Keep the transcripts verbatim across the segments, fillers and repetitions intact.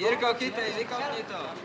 Jirko, chytej, vykopni to.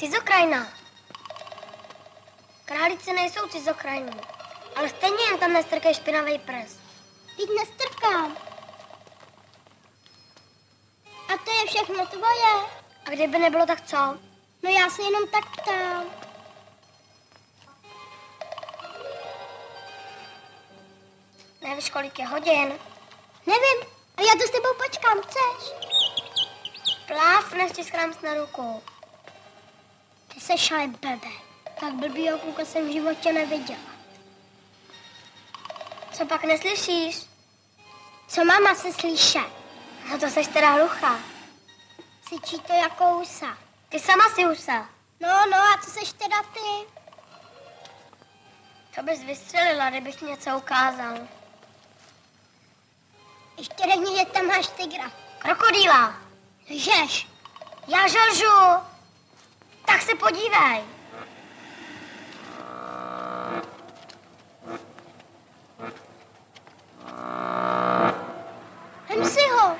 Cizokrajná. Králíci nejsou cizokrajní, ale stejně jen tam nestrkej špinavý prst. Teď nestrkám. A to je všechno tvoje. A kdyby nebylo, tak co? No já se jenom tak ptám. Nevíš, kolik je hodin? Nevím, a já to s tebou počkám, chceš? Pláv, než ti schrámst na ruku. Ty seš ale blbý. Tak blbýho kluka jsem v životě neviděla. Co pak neslyšíš? Co máma se slyše? No to seš teda hluchá. Syčí to jako husa. Ty sama si husa. No, no a co seš teda ty? To bys vystřelila, kdybych něco ukázal. Ještě řekni, že tam máš tygra. Krokodýla. Žeš. Já želžu. Tak se podívej. Vem si ho.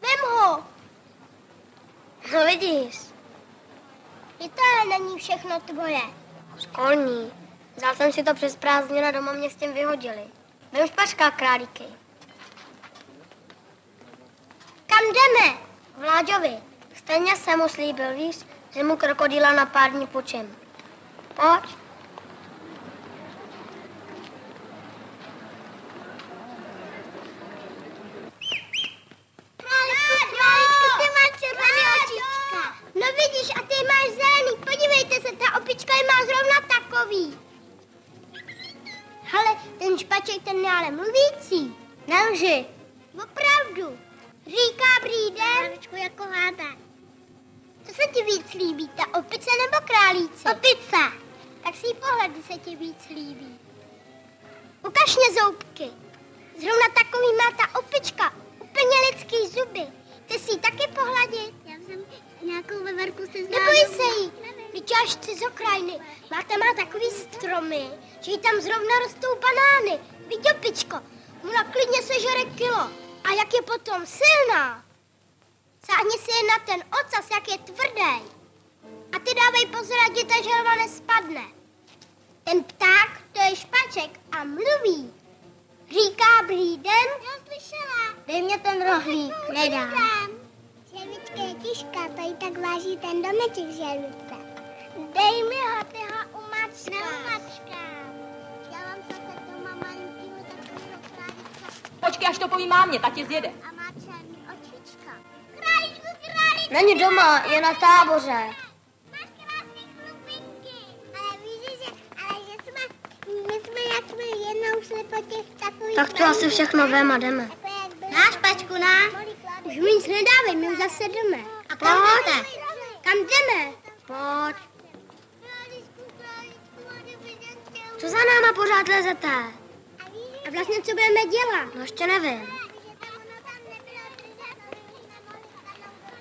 Vem ho. No vidíš. Je to ale není všechno tvoje. Školní. Vzal jsem si to přes prázdnina, doma mě s tím vyhodili. Vem špačka, králíky. Kam jdeme? Vláďovi, stejně jsem mu slíbil, víš, že mu krokodýla na pár dní půjčím. Pojď. Králíčku, králíčku, ty máš červený očička. No vidíš, a ty máš zelený, podívejte se, ta opička je má zrovna takový. Hele, ten špaček, ten je ale mluvící. Nelži. Opravdu. Říká brýde. Králičku jako hádá. Co se ti víc líbí, ta opice nebo králíci? Opice. Tak si pohledy se ti víc líbí. Ukaž mě zoubky. Zrovna takový má ta opička. Úplně lidský zuby. Ty si ji taky pohladit? Já vzám nějakou veverku se znám. Neboj se jí. Vždyť až cizokrajny. Máta má takový stromy, že jí tam zrovna rostou banány. Vidí opičko. Ona klidně sežere kilo. A jak je potom silná. Sáhni si na ten ocas, jak je tvrdý. A ty dávej pozor, ať ti ta želva nespadne. Ten pták, to je špaček a mluví. Říká brýdem. Já slyšela. Dej mě ten rohlík, nedám. Želvička je těžká, to jí tak váží ten domeček želvice. Dej mi ho, ty ho umačkáš. Já vám zase doma malinkýmu takového králíka. Počkej, až to poví mámě, ta tě zjede. A má černý očička. Králíčku, králíčku. Není doma, je na táboře. Máš krásné chlupinky. Ale víš, že, ale že jsme, my jsme, jak jsme jednou šli po těch takových... Tak to asi všechno vem a jdeme. Na špačku, na. Už mi nic nedávej, my už zase jdeme. A kam jdeme? Kam jdeme? Pojď. Králíčku, králíčku, králíčku. Co za náma pořád lezete? A vlastně, co budeme dělat? No, ještě nevím.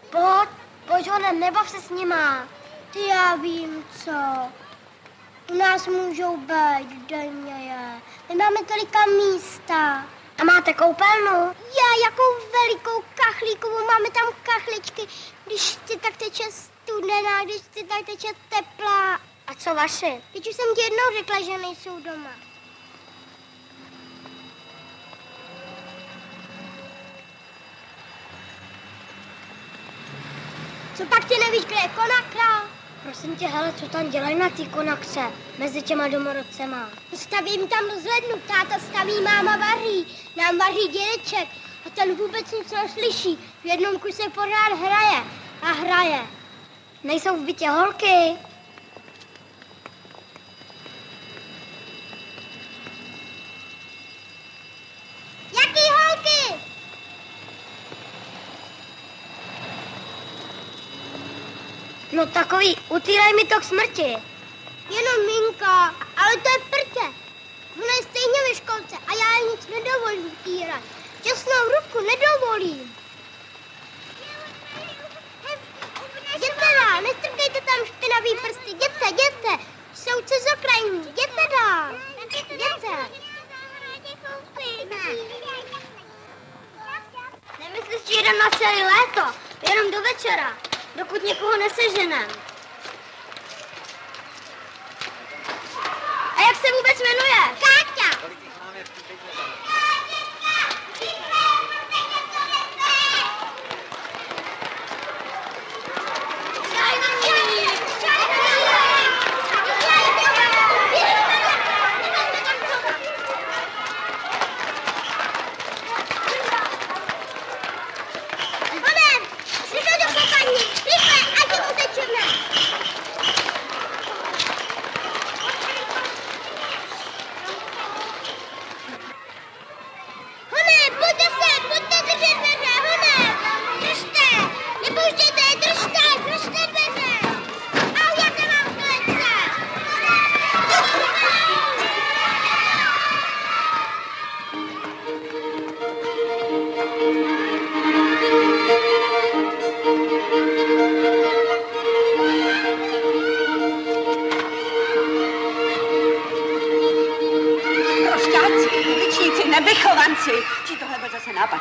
Pojď, pojď honem, nebav se s nima. Ty já vím, co. U nás můžou být, denně je. My máme tolika místa. A máte koupelnu? Já, jakou velikou kachlíkovou, máme tam kachličky. Když ti tak teče studená, když ti tak teče teplá. A co vaše? Teď už jsem ti jednou řekla, že nejsou doma. Co pak ti nevíš, kde je konakrál? Prosím tě, hele, co tam dělají na té konakce mezi těma domorodcema? Stavím tam rozhlednu, táta staví, máma vaří, nám vaří dědeček a ten vůbec nic neslyší. V jednom kuse pořád hraje a hraje. Nejsou v bytě holky? Jaký holky? No takový, utýraj mi to k smrti. Jenom Minka, ale to je prce. Ona je stejně ve školce a já jí nic nedovolím týrat. Těsnou ruku nedovolím. Jděte dál, nestrkejte tam špinavý prsty. Jděte, jděte. Soudce z okrajů. Jděte dál. Jděte. Nemyslíš, že jdem na celý léto? Jenom do večera, dokud někoho neseženem. A jak se vůbec jmenuje? Káťa!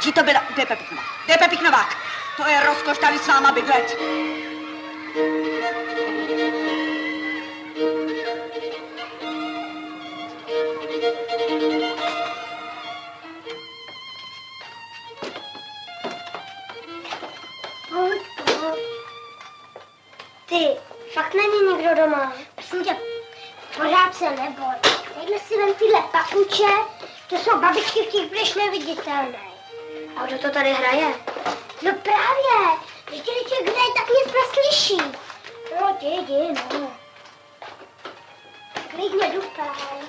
Či to byla D P Piknovák. D P Piknovák. To je rozkoš tady s váma bydlet. Holko. Ty, fakt není nikdo doma. Prosím tě, pořád se neboj. Takhle si vem tyhle papuče, to jsou babičky v těch blíž neviditelné. A kdo to tady hraje? No právě, když dědeček hraje, tak nic neslyší. No dědi, no. Klidně dupaj.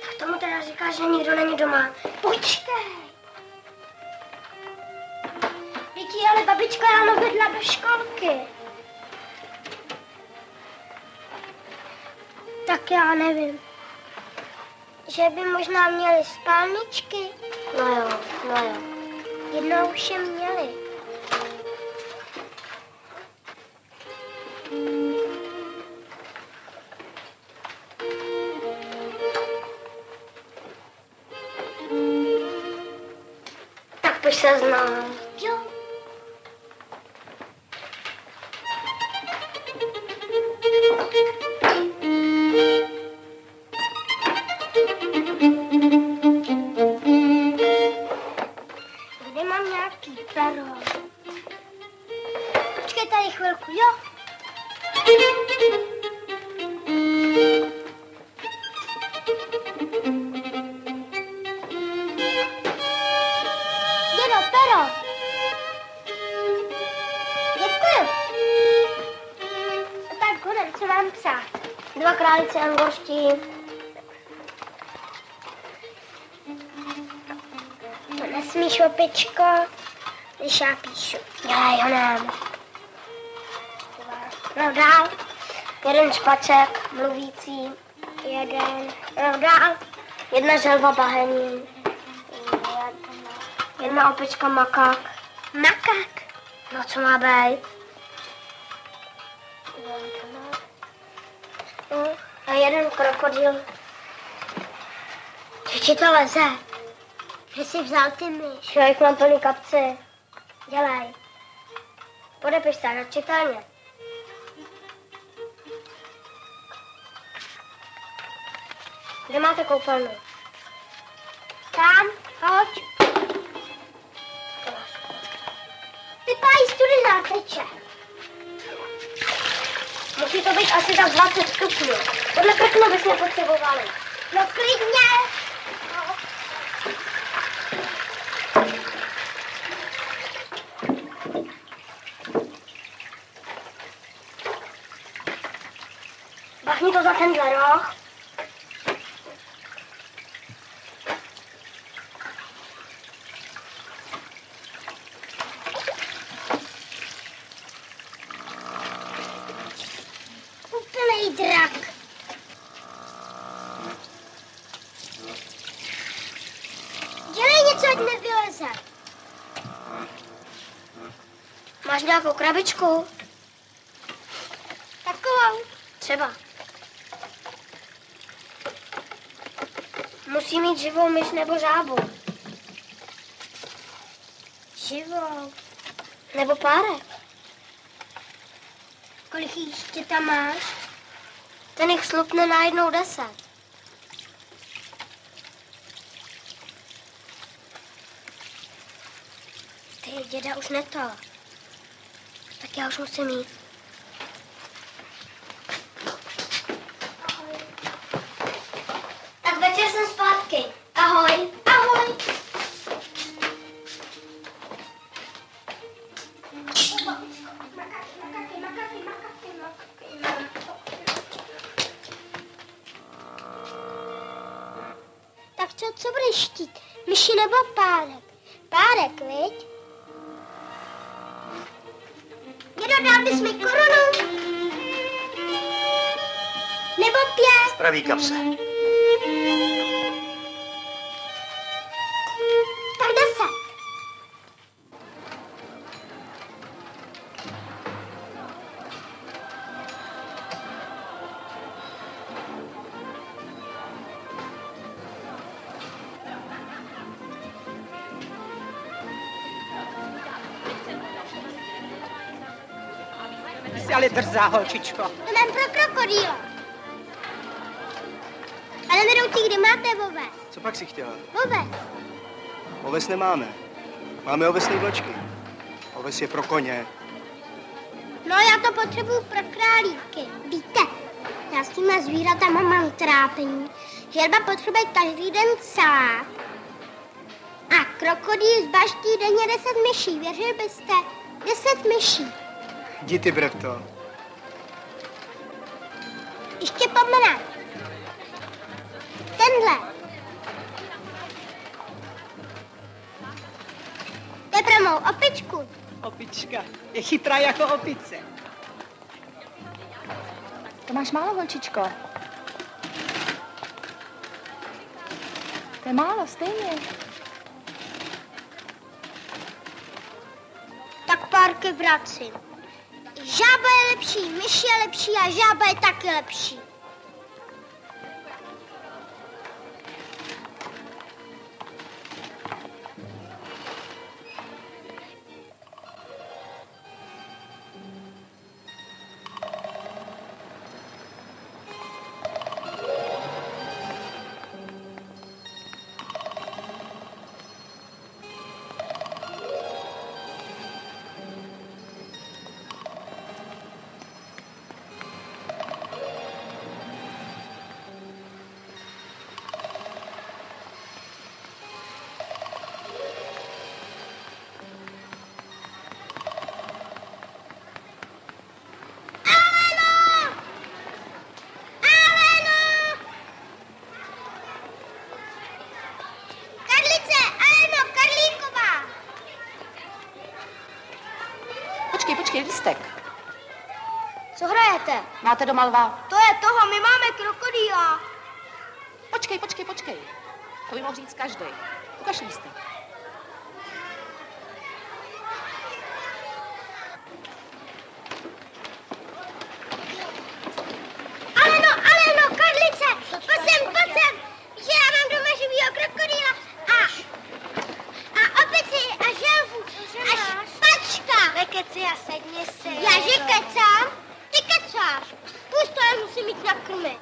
Tak tomu teda říká, že nikdo není doma. Počkej. Děti, ale babička ráno vedla do školky. Tak já nevím. Že by možná měli spálničky? No jo, no jo. Jednou už je měli. Tak už se znám. Jo. Pičko, když já píšu. Dělej ho nám. No dál. Jeden špaček, mluvící. Jeden. No dál. Jedna želva bahení. Jedna opička makak. Makak? No co má být? No, a jeden krokodil. Že ti to leze? Že jsi vzal ty myš. Já jich mám plný kapce. Dělej. Podepiš se na čitelně. Kde máte koupelnu? Tam. Proč? Vypadá study náteče. Musí to být asi tak dvacet stupňů. Tohle prkno bychom potřebovali. No klidně. No. Bahni to za tenhle roh. Máš nějakou krabičku? Takovou? Třeba. Musí mít živou myš nebo žábu. Živou. Nebo párek. Kolik jich ještě tam máš? Ten jich slupne najednou deset. Ty, děda už neto. Tak já už musím jít. Ahoj. Tak večer jsem zpátky. Ahoj. Ahoj. Tak co, co budeš štít? Myši nebo párek? Párek, viď? Dám bys mi korunu? Nebo pět? Pravý kapse. Tak deset. Ale drzá holčičko. To mám pro krokodýla. Ale vedoucí, kde máte voves? Co pak si chtěla? Voves. Oves nemáme. Máme ovesné vločky. Oves je pro koně. No, já to potřebuju pro králíky. Víte, já s těma zvíratama mám trápení. Želba potřebuje každý den salát. A krokodýl zbaští denně deset myší. Věřil byste? Deset myší. Jdi ty, Brevto. Ještě pomená. Tenhle. To je pro mou opičku. Opička je chytrá jako opice. To máš málo, holčičko. To je málo, stejně. Tak párky vracím. Žába je lepší, myš je lepší a žába je taky lepší. Lístek. Co hrajete? Máte doma lva? To je toho, my máme krokodýla. Počkej, počkej, počkej. To by mohl říct každý. Ukaž lístek. Aleno, Aleno, Karlice, pojď sem, pojď sem. Že já mám doma živýho krokodýla a, a opici a želvu a špačka. Nekeci a sedí. Já že kecám, ty kecáš. Pust to, já musím jít nakrmit.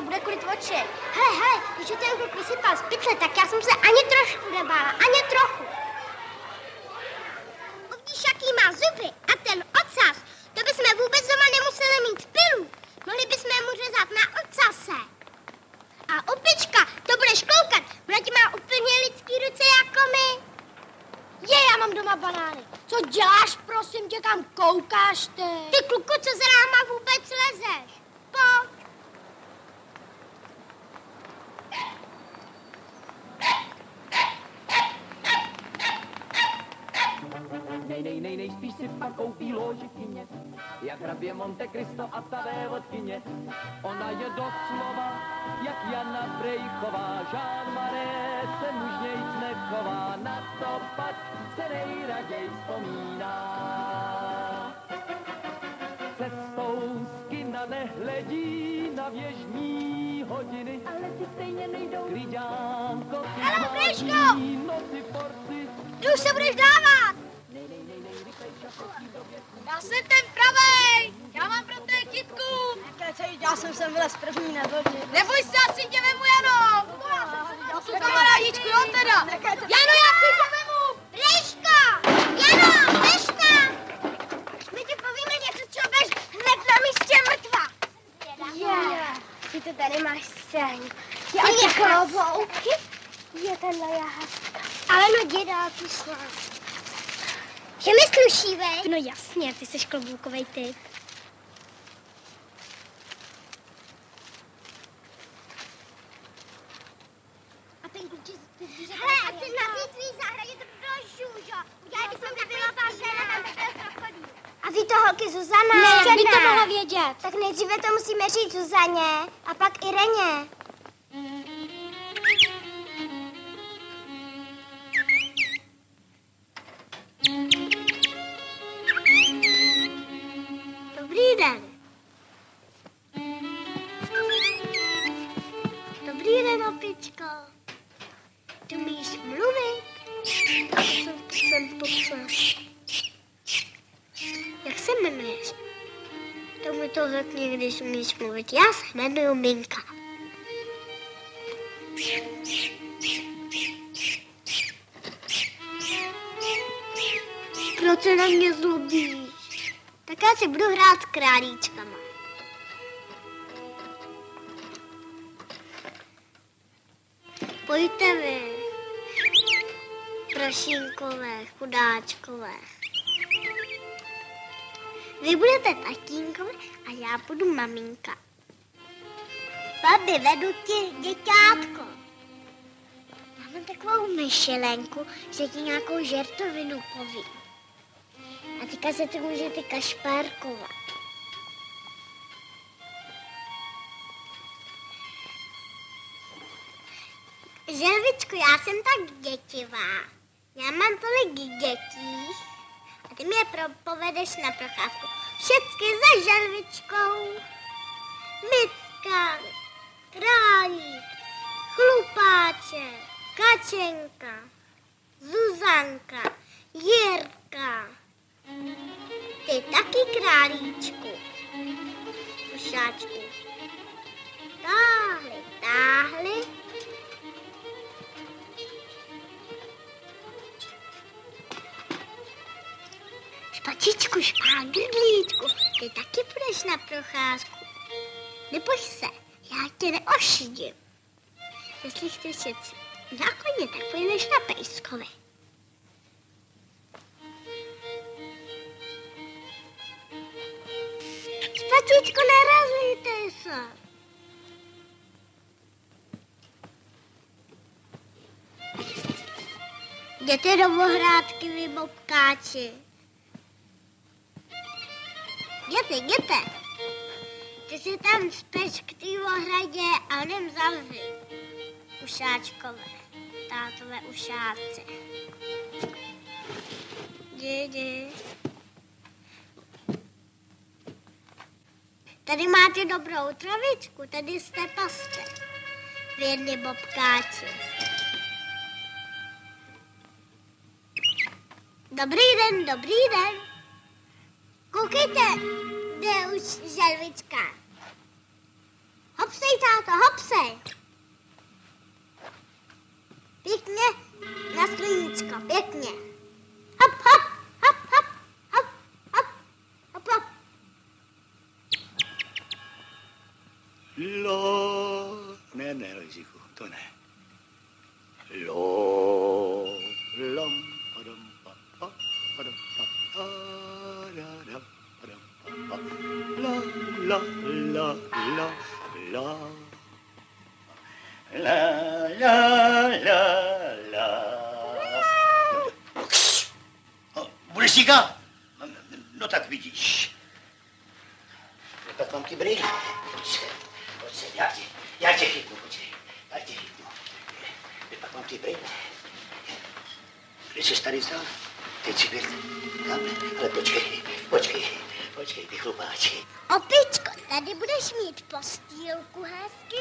a bude kulit oči. Hele, hele, když ten kluk vysypal z pytle, tak já jsem se ani trošku nebála, ani trochu. Vidíš, jaký má zuby a ten ocas, to bychom vůbec doma nemuseli mít pilu. Mohli bychom mu řezat na ocase. A opička, to budeš koukat, ona ti má úplně lidský ruce jako my. Je, já mám doma banány. Co děláš, prosím tě, kam koukáš ty? Ty kluku, co za náma vůbec lezeš? Pojď. Nej, nej, nej, nej, spíš si pak koupí lóžikyně, jak hrabě Monte Cristo a tady vodkyně. Ona je doslova, jak Jana Brejchová, Jean-Marie se mužnějc nechová, na to pak se nejraději vzpomíná. Cestou z kina nehledí na věžní hodiny, ale ty stejně nejdou. Kryďánko, ty mladí noci porci. Ty už se budeš dávat! Já jsem ten pravej! Já mám pro té kytku! Nekecej, já jsem sem vylez první, neboj. Neboj se, asi tě vemu, Jano! Já jsem kamarádičku, jo teda! Jano, já si tě vemu! Liško! Jano, Liška! My ti povíme něco, co budeš hned na místě mrtva! Je, ty to tady máš scénu. Je a ty klobouky? Je tenhle jahatka. Ale no děda, ty sláv. Že mi sluší, vej? No jasně, ty jsi kloboukovej typ. A ten kluči... Hele, a ten na té tvý zahradě to bylo žůžo. Udělali bychom takový pásera na výšel krokodýl. A ví to holky Zuzana? Ne, by to mohla vědět. Tak nejdříve to musíme říct Zuzaně a pak Ireně. Když umíš mluvit, já se jmenuji Minka. Proč se na mě zlobíš? Tak já si budu hrát s králíčkama. Pojďte vy, prašinkové, chudáčkové. Vy budete tatínkové a já budu maminka. Babi, vedu ti děťátko. Já mám takovou myšelenku, že ti nějakou žertovinu povím. A teďka se to můžete kašpárkovat. Želvičku, já jsem tak dětivá. Já mám tolik dětí. A ty mi je pro, povedeš na procházku. Všechny za želvičkou. Mycka, králík, chlupáče, kačenka, Zuzanka, Jirka. Ty taky králíčku. Ušáčku. Táhli, táhli. Špačičku, špágrdlíčku, ty taky půjdeš na procházku. Neboj se, já tě neošidím. Jestli chceš šetřit na koně, tak půjdeš na pejskové. Špačičku, nerazlítej se. Jděte do bohrádky, vy bobkáči. Jděte, jděte. Ty si tam speč k tý ohradě a jdem zavři. Ušáčkové, tátové ušáce. Jdi, tady máte dobrou travičku, tady jste paste. Věrný bobkáči. Dobrý den, dobrý den. Koukejte, kde je už želvička. Hop, Hopsej, táto, hopsej. Pěkně na sluníčko, pěkně. Hop, hop, hop, hop, hop, hop, hop, hop. Lo, ne, ne, Lojziku, to ne. Lo, lom, padom, pa, pa, padom, pa, pa, da, da, padom, pa, pa, la, la, la, la, la, la, la, la, la. Budeš říkat? No tak vidíš. Tak mám ti brýle. Já tě, já tě chytnu, počkej. Já tě chytnu. Pak mám ty brýle. Když jsi tady vzal, teď si byl tam. Ale počkej, počkej, počkej, ty chlupáči. Opičko, tady budeš mít postýlku hezky.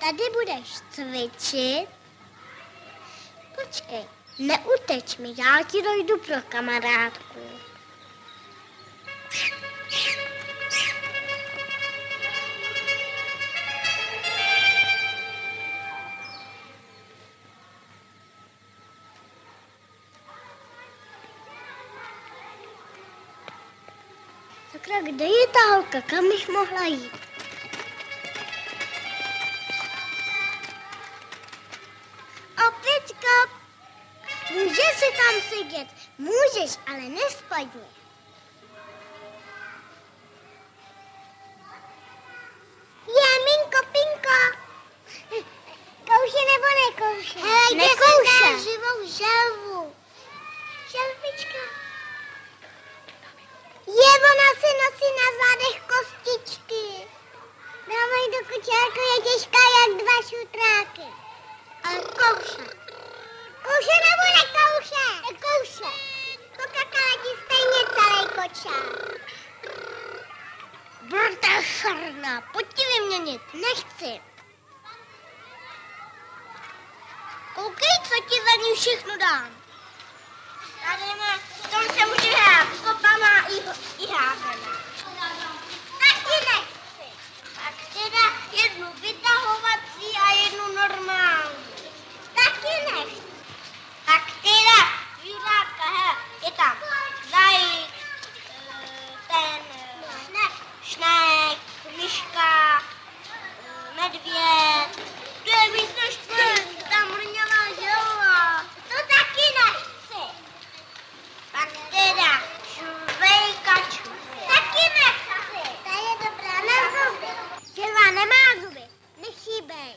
Tady budeš cvičit. Počkej, neuteč mi, já ti dojdu pro kamarádku. Sakra, kde je ta holka, kam bych mohla jít? Opičko, můžeš si tam sedět, můžeš, ale nespadni. Jaminko, Pinko, kouši nebo nekouši? Hele, jde se na živou želvu. Želvička. Je, ona si nosí na zádech kostičky. Dáme ji do kočárku, je těžká jak dva šutráky. Ale kouše. Kouše nebo nekouše? Nekouše. Pokakala ti stejně celý kočár. Brta šarna, pojď ti vyměnit, nechci. Koukej, co ti za ní všechno dám. Tady má, v tom se může hrát kopama i, i házena. Taky nechci. Tak teda jednu vytahovací a jednu normální. Taky nechci. Tak teda zvířátka, hele, je tam zajíc, ten šnek, myška, medvěd. To je víc než ten, tam hrňová želva. To taky nechci. Tak teda švejkačku. Taky nechci. Ta je dobrá na zuby. Želva nemá zuby. Nechybej.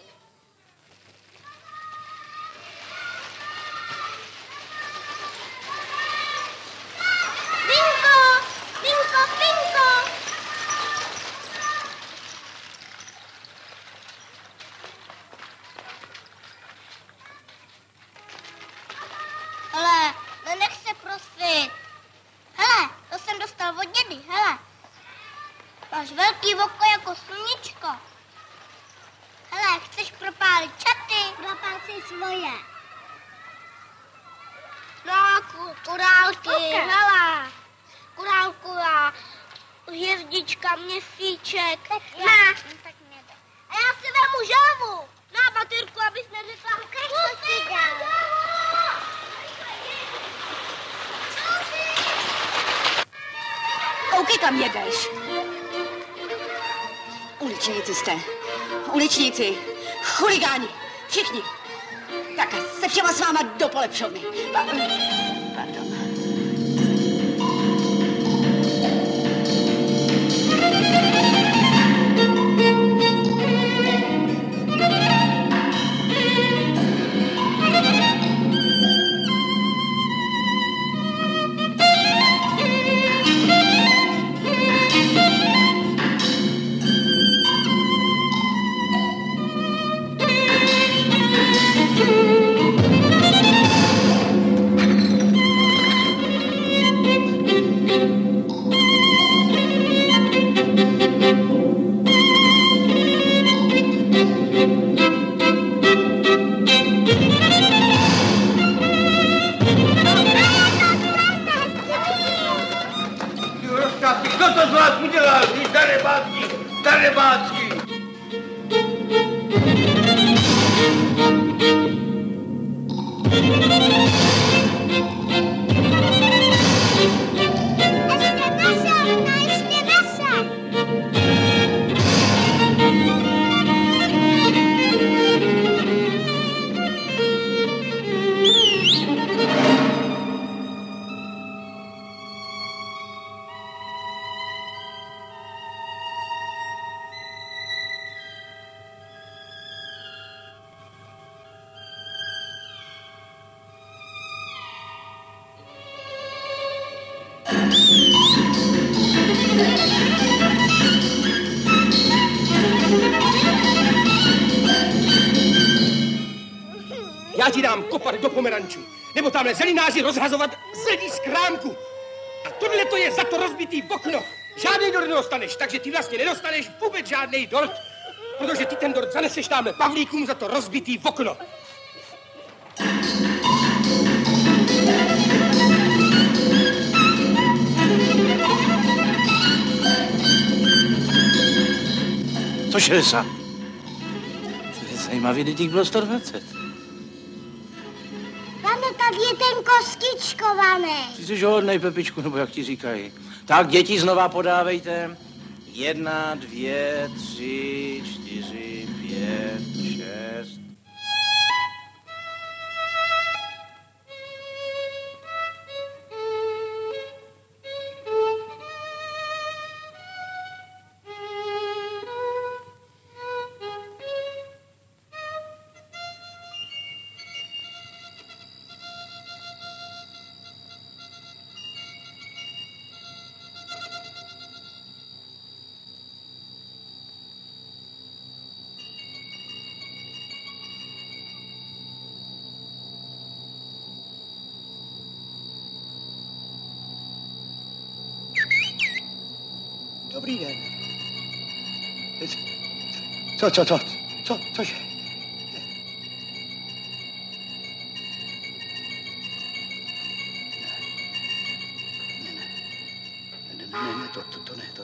Pinko, Pinko, Pinko. Ale nenech se prosit. Hele, to jsem dostal od dědy, hele. Máš velký oko jako sluníčko. Hele, chceš propálit čaty? Propál si svoje. No, kurálky, okay. Hele. Kurálková, hvězdička, měsíček. Tak já, na. No, tak a já si vemu želvu. Na batýrku, abys neřekla. Ukaž, co si dám. Koukej, kam jedeš. Uličníci jste. Uličníci. Chuligáni. Všichni. Tak a se všema s váma do polepšovny. Pardon. Já ti dám kopat do pomerančů, nebo tamhle zelináři rozhazovat zelí z krámku. A tohle to je za to rozbitý okno. Žádný dort nedostaneš, takže ty vlastně nedostaneš vůbec žádný dort, protože ty ten dort zaneseš tamhle Pavlíkům za to rozbitý okno. sto šedesát. To je zajímavý, kdy těch bylo sto dvacet. Pane, tady je ten kostičkovaný. Ty jsi hodnej, Pepičku, nebo jak ti říkají. Tak, děti, znova podávejte. Jedna, dvě, tři, čtyři, pět, šest. Dobrý den. Co, co, co, co, cože? Ne, ne, ne, ne, to, to, to ne, to.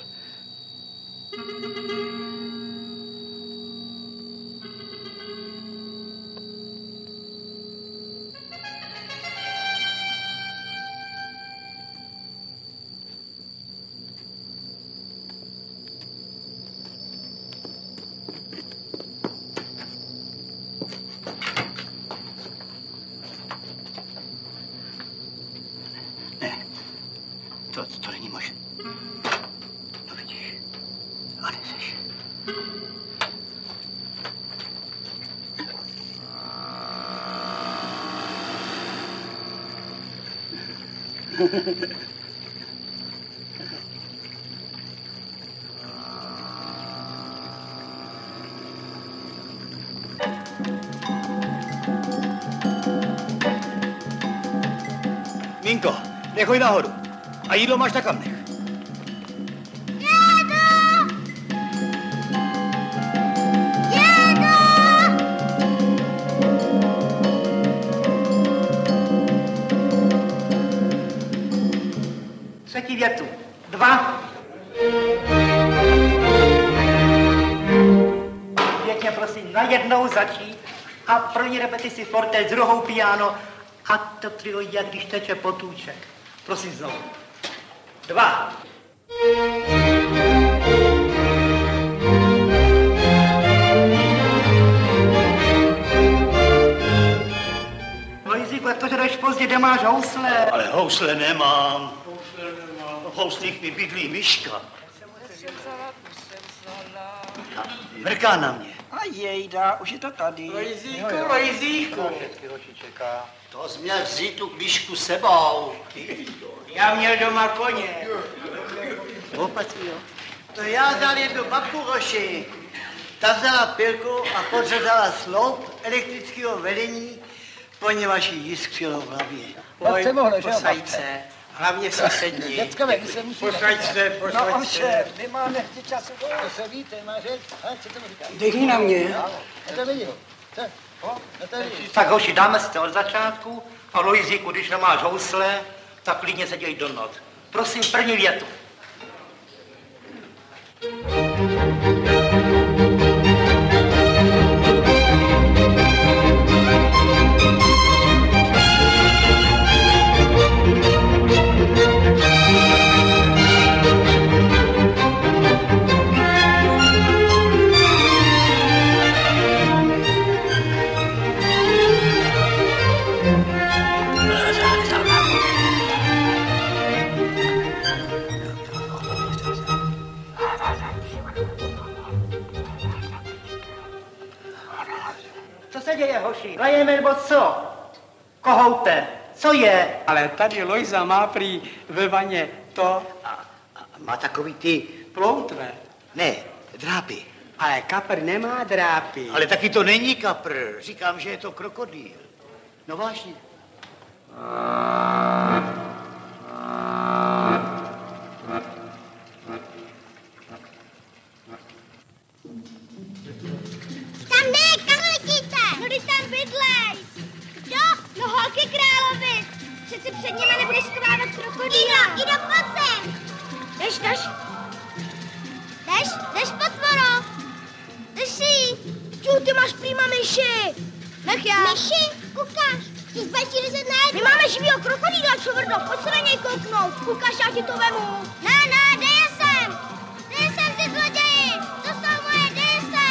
To, to není možné. No vidíš. A neseš. Minko, nechoj nahoru. A jídlo máš na kamnech. Dědo! Dědo! Třetí větu. Dva. Pěkně prosím, najednou začít. A první repetici forte, druhou piano. A to trio, jak když teče potůček. Prosím znovu. Dva. No Jiříku, to, že jdeš pozdě, kde máš housle? Ale housle nemám. Housle nemám. V houslích mi bydlí myška. A mrká na mě. A jejda, už je to tady. Lojzíku, Lojzíku. To jsi měl vzít tu myšku sebou. Já měl doma koně. Opací, jo? To já dal jednu babku Roši. Ta vzala pilku a podřezala sloup elektrického vedení, poněvadž jí jiskřilo v hlavě. Oj, posajce, hlavně sousední. Děckové, my se musíme... Posajce, posajce. No oče, my máme chci času. To se ví, to má řek. Co to říká? Dechni na mě. Já to vidím. Tak Roši, dáme si to od začátku a Lojzíku, když nemáš housle, tak klidně se dělí do noc. Prosím, první větu. Co se děje, hoši? Rajeme nebo co? Kohoute, co je? Ale tady Lojza má prý ve vaně to... A, a má takový ty... Ploutve. Ne, drápy. Ale kapr nemá drápy. Ale taky to není kapr. Říkám, že je to krokodýl. No vážně. Tam jde, Karolíčice! No když tam bydlej! Jo, no holky královic! Přeci před něma nebudeš skovávat krokodýla. Jdu, jdu, pojď sem! Jdeš, jdeš? Jdeš, jdeš, potvoro! Jdeš si! Čuj, ty máš prýma myši! Nech já! Myši? Kukáš? Ty zbej ti ryzet na jedno! My máme živýho krokodýla, čuvrdo! Pojď se na něj kouknout! Kukáš, já ti to vemu! Ne, ne, dej sem! Dej sem, ty zloději! To jsou moje, dej sem!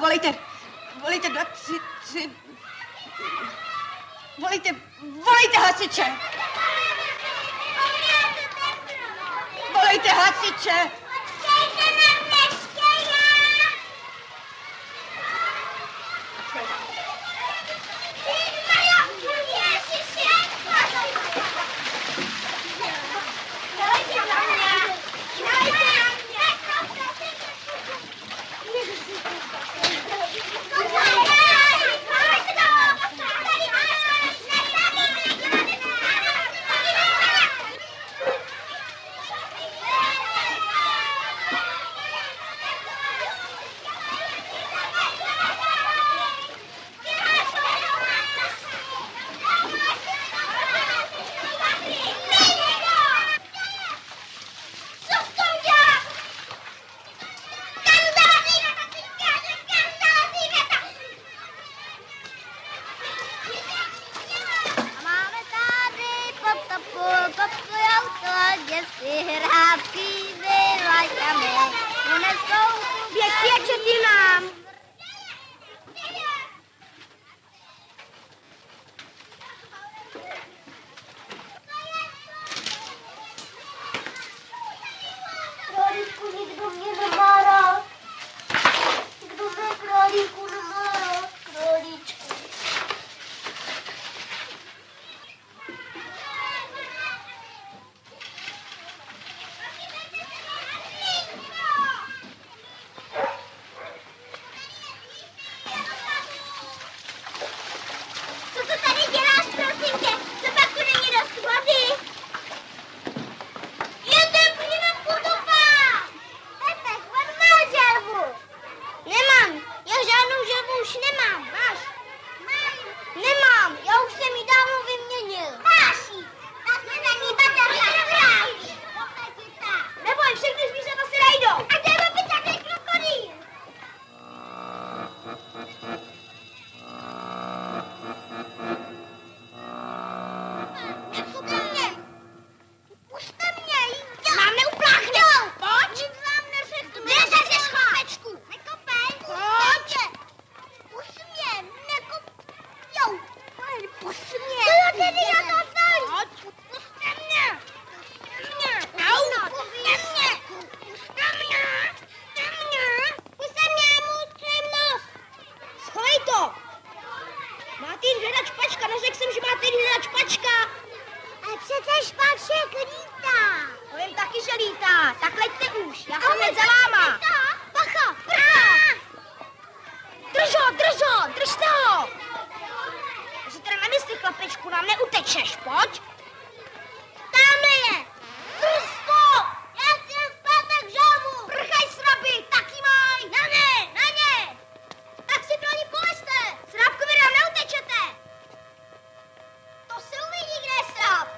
Volejte, volejte dva, tři, tři, volejte, volejte hasiče! Volejte hasiče! Počkejte na peškera! Volejte na mě! Volejte na mě! Thank you. Křeš, pojď. Tamhle je. Trsko, já si jen zpátek žalmu. Prchaj sraby, taky maj. Na ně, na ně. Tak si pro ní polezte. Srabkovi nám neutečete. To se uvidí, kde je srab.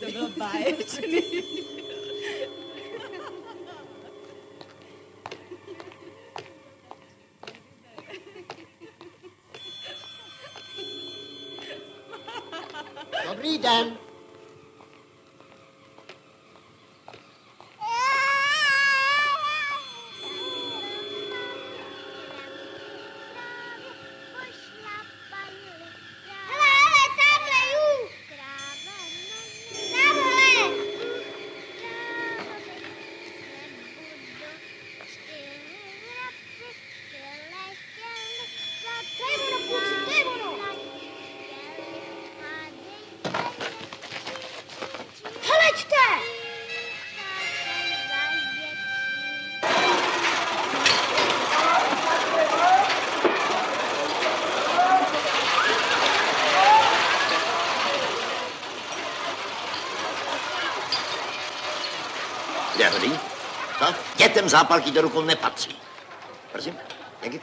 To bylo báječný. Dobrý den. dětem zápalky do rukou nepatří. Prosím? Děkuji.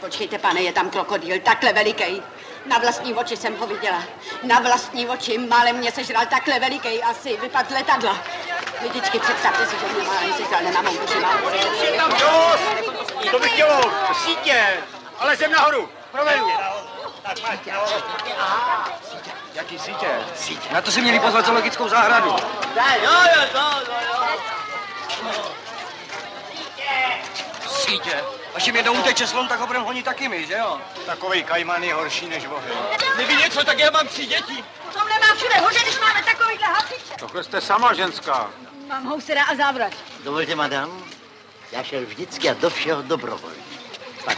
Počkejte, pane, je tam krokodýl, takhle veliký. Na vlastní oči jsem ho viděla. Na vlastní oči málem mě sežral, takhle veliký, asi vypadl z letadla. Lidičky, představte si, že mě málem sežral, nemám duši, mám bory. Je tam dost! To bych chtělo, sítě, ale jsem nahoru, provedu. Tak máš, sítě. Jaký sítě? Sítě. Na to si měli pozvat zoologickou zahradu. Tak, jo, jo, jo, jo. Sítě. Sítě. Až jim jednou uteče slon, tak ho budeme honit taky my, že jo? Takovej kajman je horší než vohy. Neví něco, tak já mám tři děti. Potom nemám všude hoře, když máme takovýhle hasiče. Tohle jste sama ženská. Mám housera a závrat. Dovolte, madam, já šel vždycky a do všeho dobrovolně. Pane.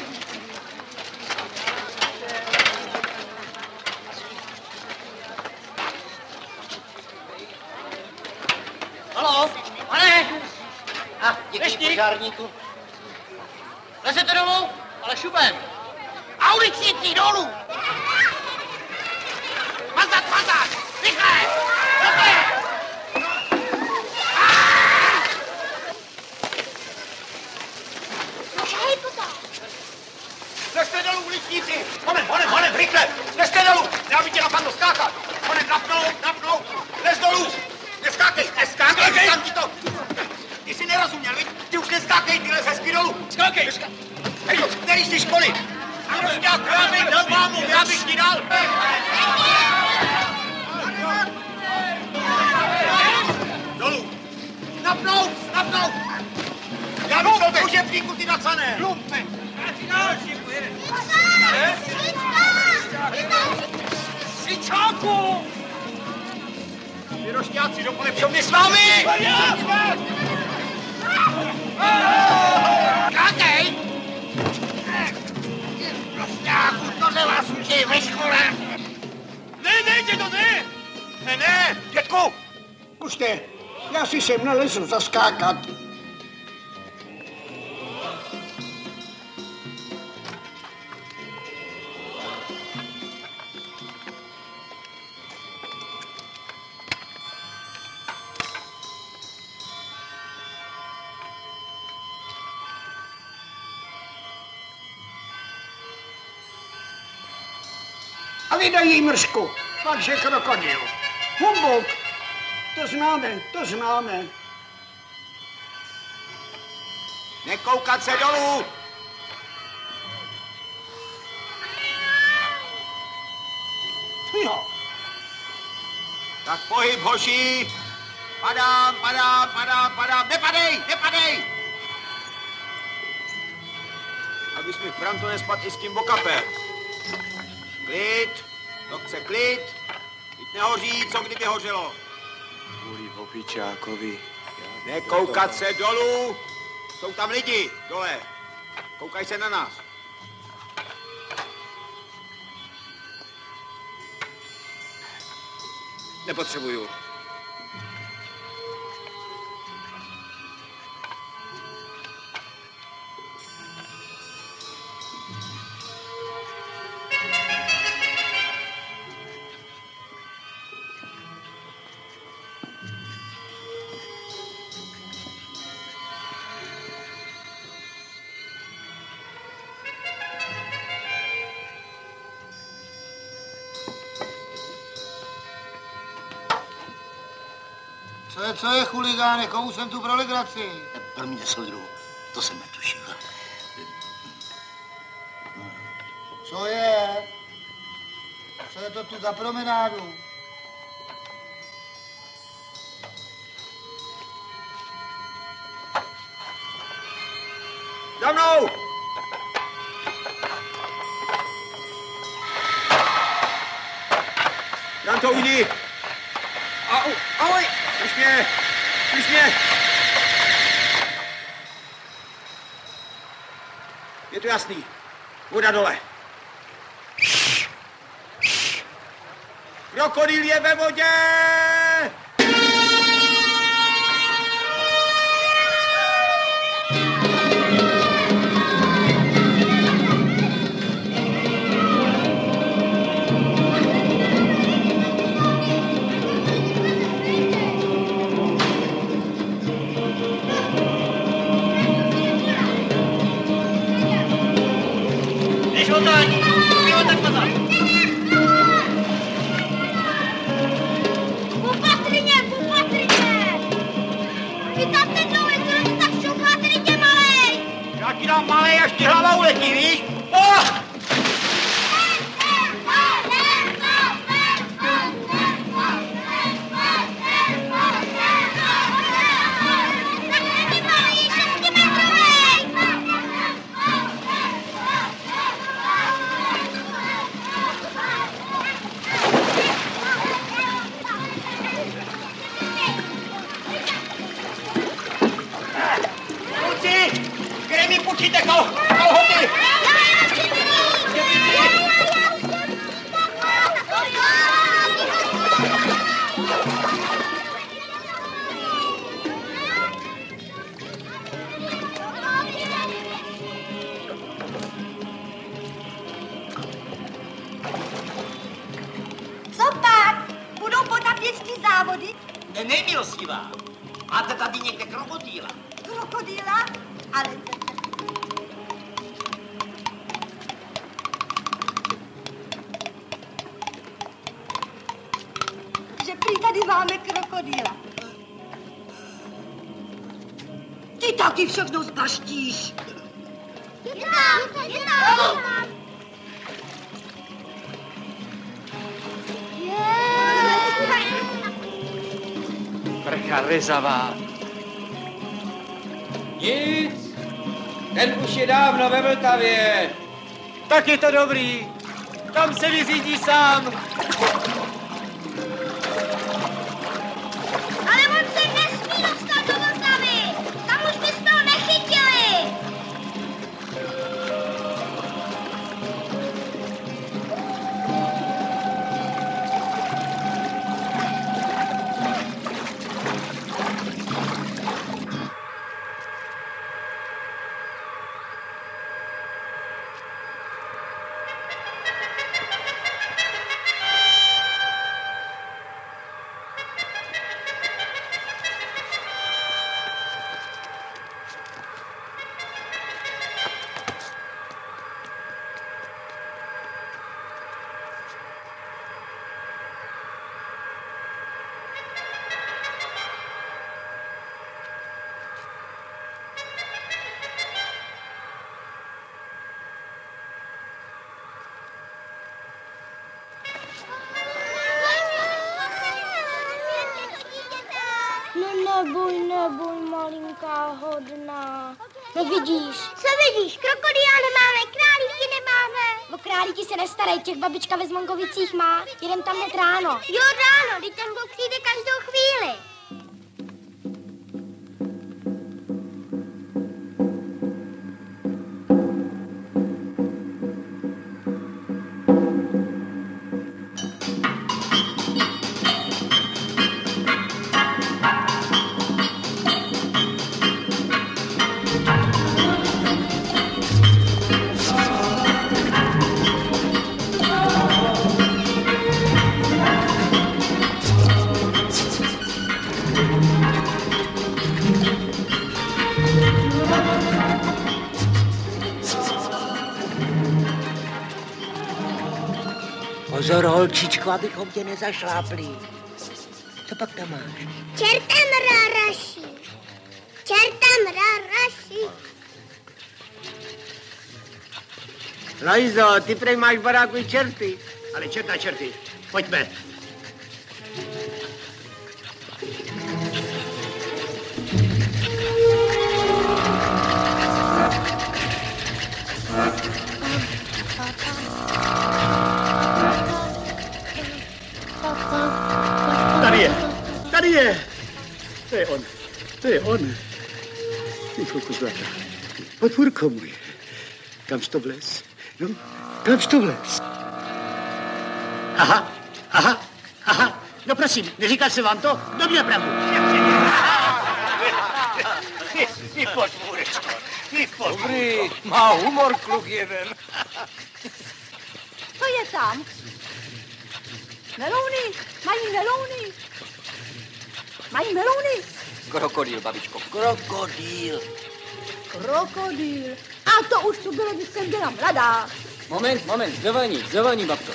Haló, pane. A děkuji požárníku. Lezete dolů, ale šupem. A uličníci dolů! Mazat, mazat! Rychle! Rychle! Hej, puta! Lezte dolů, uličníci! Honem, honem, honem, rychle! Lezte dolů! Já by tě napadlo skákat! Honem, napnou, napnou! Lez dolů! Neskákej, neskákej! Neskákej! Tam ti to! Ty jsi nerozuměl, víš? Ty už neskákej, ty lez hezky dolů! Skákej! Hej, který jsi školy? A prosím já krámy, dal mámu, já bych ti dal! Dolů! Napnout, napnout! Já bych to služebníku, ty nacané! Lupe! Já ti dal, šíku, jeden! Svičáku! Ty rošťáci dopole přemně s vámi! Kátej! Prostáku, tohle vás učí ve škole! Ne, ne, dědo, ne! Ne, ne! Dětku! Pusťte, já si sem nalezu zaskákat. Vydají mršku, takže krokodil. Humbug, to známe, to známe. Nekoukat se dolů! Jo. Tak pohyb, hoši! Padám, padám, padám, padám, nepadej, nepadej! Abys mi v brantu nespad i s tím bokapem. Klid! Tak se klid, teď nehoří, co kdyby hořelo. Kvůli Vopičákovi. Nekoukat se dolů, jsou tam lidi dole. Koukaj se na nás. Nepotřebuju. Co je, chuligáne, komu jsem tu pro legraci? Promiňte, soudruhu, to jsem netušil. Co je? Co je to tu za promenádu? Za mnou! Jan to ujdí! Ahoj! Ahoj! Už mě! Už mě! Je to jasný. Voda dole. Krokodýl je ve vodě! Rezavá. Nic, ten už je dávno ve Vltavě. Tak je to dobrý, tam se vyřídí sám. Ale on se nesmí dostat do Vltavy, tam už bychom ho nechytili. Vidíš? Co vidíš? Krokodýla nemáme, králíky nemáme. O králíky se nestarej, těch babička ve Zmonkovicích má. Jedem tam hned ráno. Jo, ráno, teď ten kluk přijde každou chvíli. Pozor, holčičko, abychom tě nezašlápli. Co pak tam máš? Čerta mráraší. Čerta mráraší. Lajzo, ty prej máš v baráku i čerty. Ale čerta čerty. Pojďme. To je on, to je on. Ty kuku zlata, podpůrko můj. Kamž to vlez, no, kamž to vlez. Aha, aha, aha, no prosím, neříká se vám to? Do mě pravdu. Ty podpůrečko, ty podpůrko. Dobrý, má humor kluk jeden. Co je tam? Melouny, mají melouny. Mají melouny. Krokodýl, babičko, krokodýl. Krokodýl. A to už tu bylo, když jsem byla mladá. Moment, moment, Giovanni, Giovanni babko.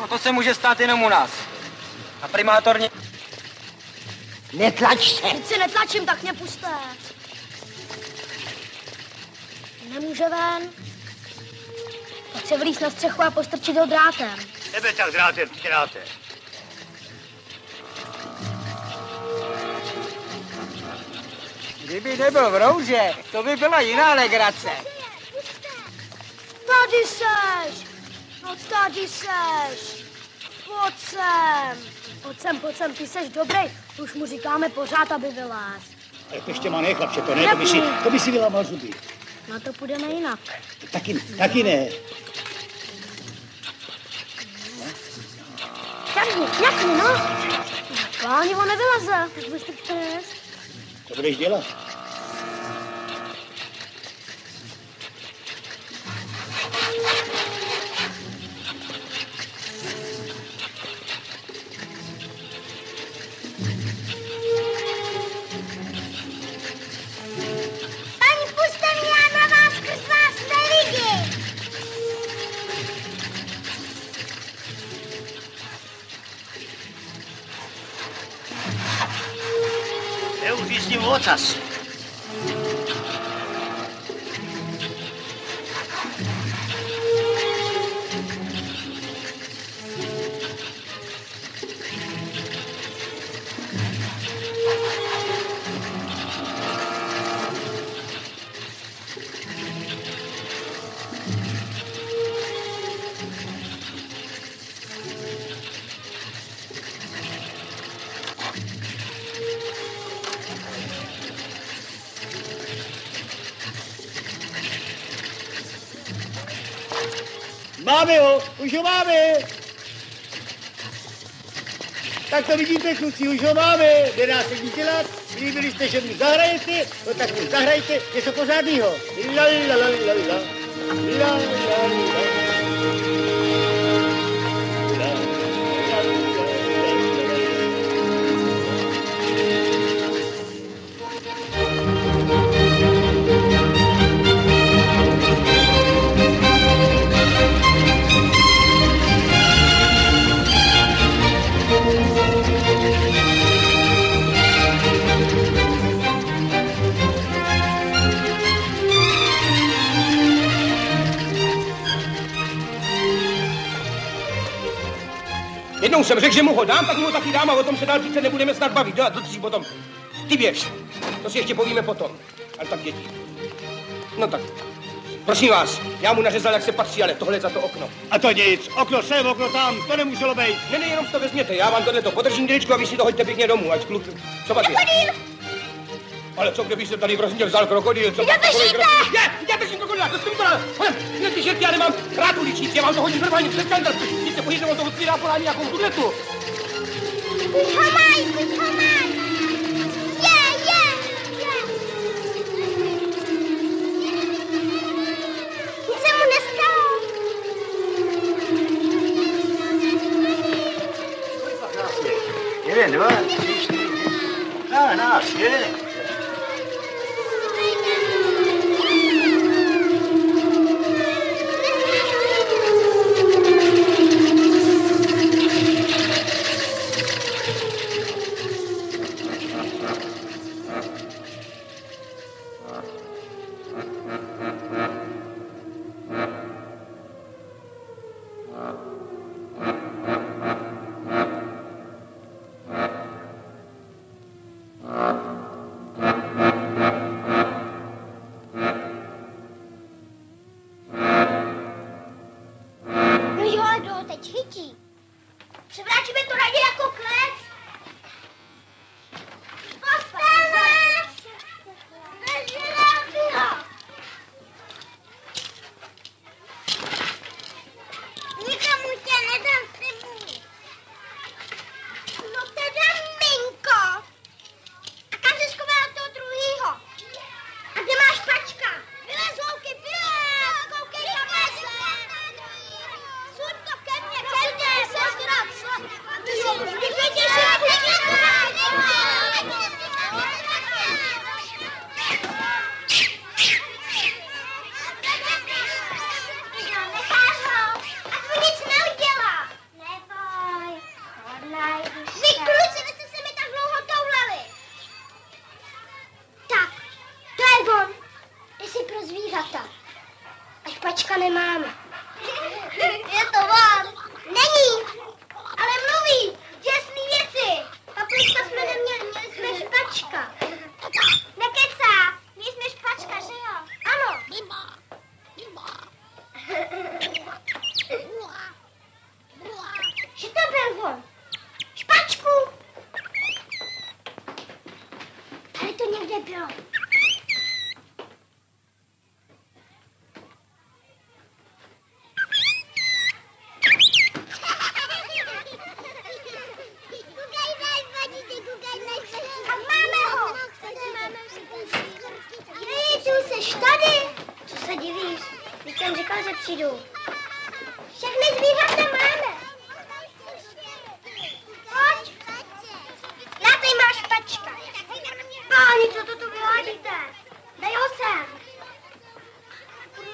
No to se může stát jenom u nás. A primátorně... Netlač se. Teď se netlačím, tak mě pusté. Nemůže ven. Teď se vlíz na střechu a postrčit ho drátem. Nebe tak drátem, ty drátem. Kdyby nebyl v rouže, to by byla jiná legrace. Tady seš! No tady seš! Pojď sem! Pojď sem, pojď sem, ty seš dobrý. Už mu říkáme pořád, aby vyláz. Tak ještě má ne, chlapče, to ne, to by si, to by si vylámal zuby. No to půjdeme jinak. Taky, taky ne. Jakni, jakni, no. Páni, on nevylaze, tak byste přes. Co budeš dělat? Pani, puste mě, já na vás krz vás nevidím. Neuřízním ocas. Máme ho, už ho máme. Tak to vidíte, kluci, už ho máme. Nedá se nic dělat. Líbili jste, že mu zahrajete, no tak mu zahrajte něco pořádného. Jednou jsem řekl, že mu ho dám, tak mu ho taky dám a o tom se dál přece nebudeme snad bavit. Dělat docíří potom. Ty běž, to si ještě povíme potom. Ale tak děti. No tak, prosím vás, já mu nařezal, jak se patří, ale tohle za to okno. A to nic, okno sem, okno tam, to nemůželo být. Ne, ne, jenom si to vezměte, já vám tohle to podržím děličku a vy si to hoďte pěkně domů, ať kluk... Co pak je? Ale co, kdybych se tady v Rozině vzal krokodýl, co pak... Ne, ty žerty, já nemám rád uličíc, já vám to hodím normálně přes kandel. Když se pojíte, on to otvírá polání nějakou hudletu. Půjď ho maj, půjď ho maj. Je, je, je. Nic se mu nestalo. Kurva, nás je. Jeden, dva, tři, čtyři. No, nás je. regarde bien. Přijdu. Všechny zvířata máme. Pojď. Na tej máš pačka. Páni, co to tu vyhodíte? Dej ho sem.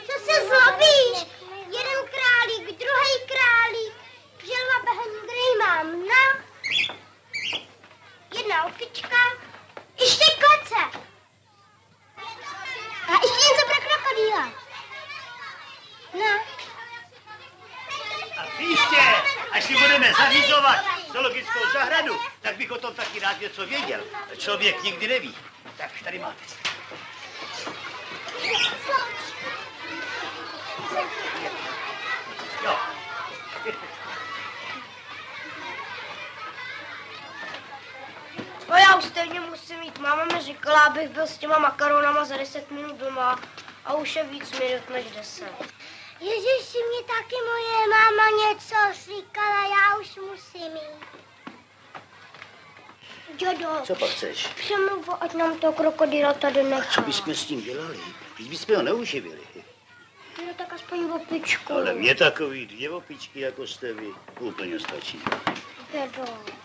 Co se zlobíš? Jeden králík, druhý králík. Želva behoní, který mám. No. Jedna opička. Ještě koce. A ještě něco pro krokodýla. No. A příště, až si budeme zařizovat zoologickou zahradu, tak bych o tom taky rád něco věděl. Člověk nikdy neví. Tak, tady máte. Jo. No já už stejně musím jít. Máma mi říkala, abych byl s těma makaronama za deset minut doma a už je víc minut než deset. Ježiši, mě taky moje máma něco říkala, já už musím jít. Dědo, co pak chceš? Přemluvu, ať nám to krokodýla tady nechá. A co bychom s tím dělali? Když bychom ho neuživili. No tak aspoň opičku. Ale mě takový dvě opičky, jako jste vy, úplně stačí. Dědo.